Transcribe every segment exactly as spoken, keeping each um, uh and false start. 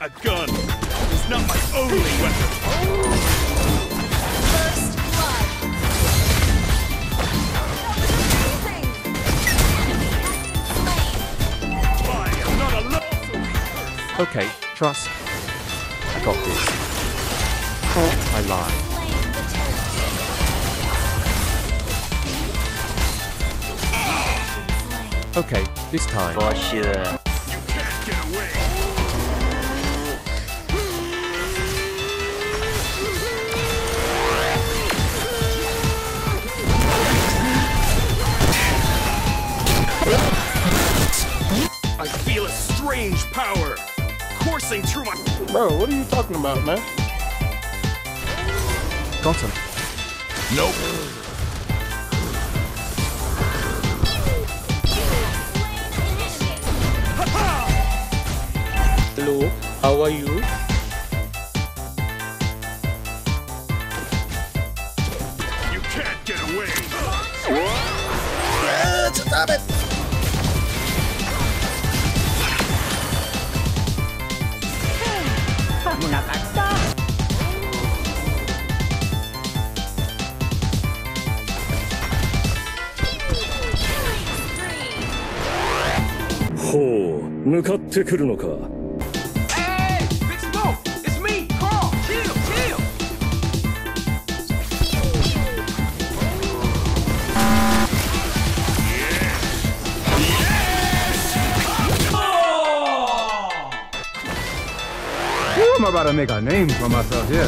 A gun is not my only weapon. First blood. I am not alone. Okay, trust. I got this. Oh, I lied. Okay, this time. For sure. You can't get away. I feel a strange power coursing through my. Bro, what are you talking about, man? Got him. Nope. Hello, how are you? You can't get away! Ah, stop it! Ho, 向かってくるのか。 I'm about to make a name for myself here.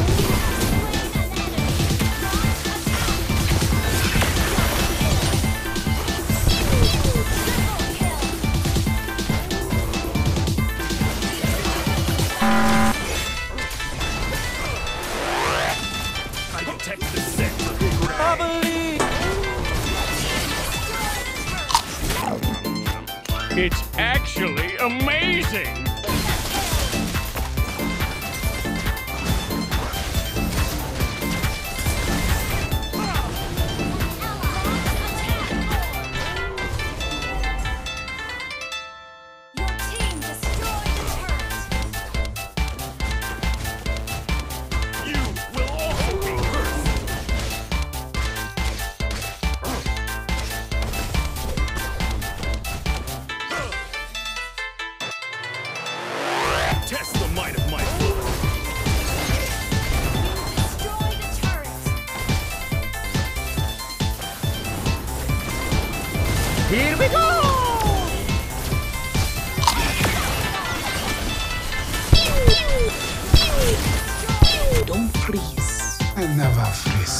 I detect the sense of regret. I believe. It's actually amazing. Test the might of my foot. Destroy the turret. Here we go! Don't freeze. I never freeze.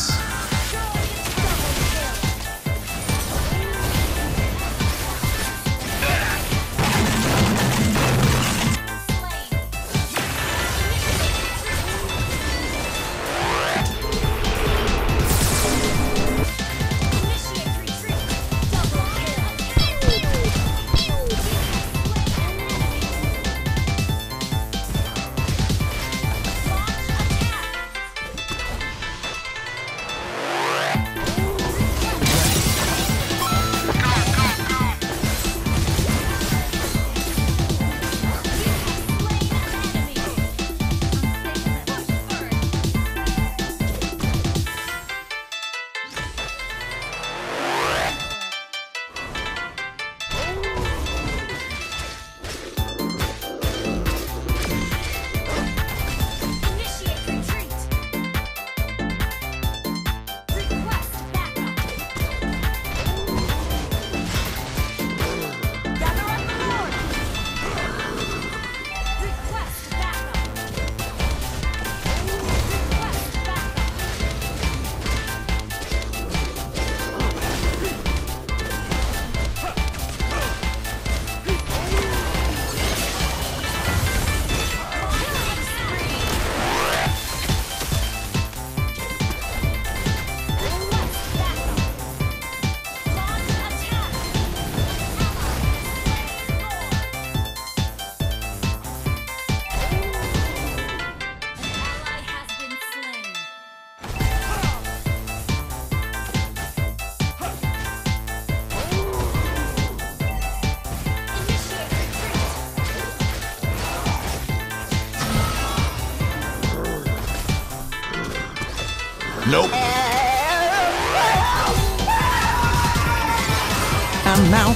Nope. And now.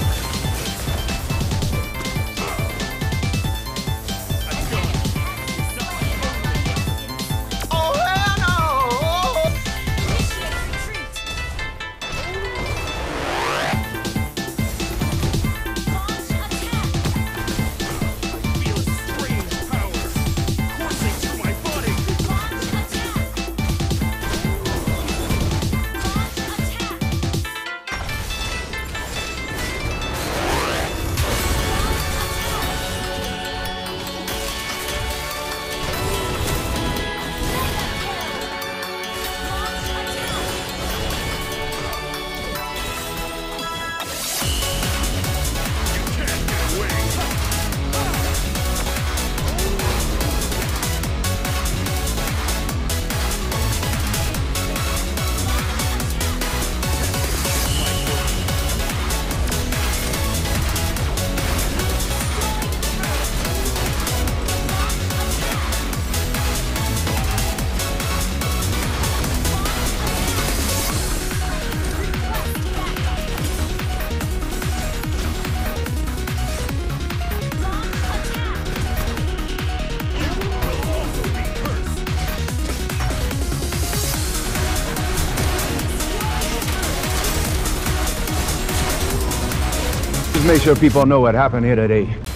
Make sure people know what happened here today.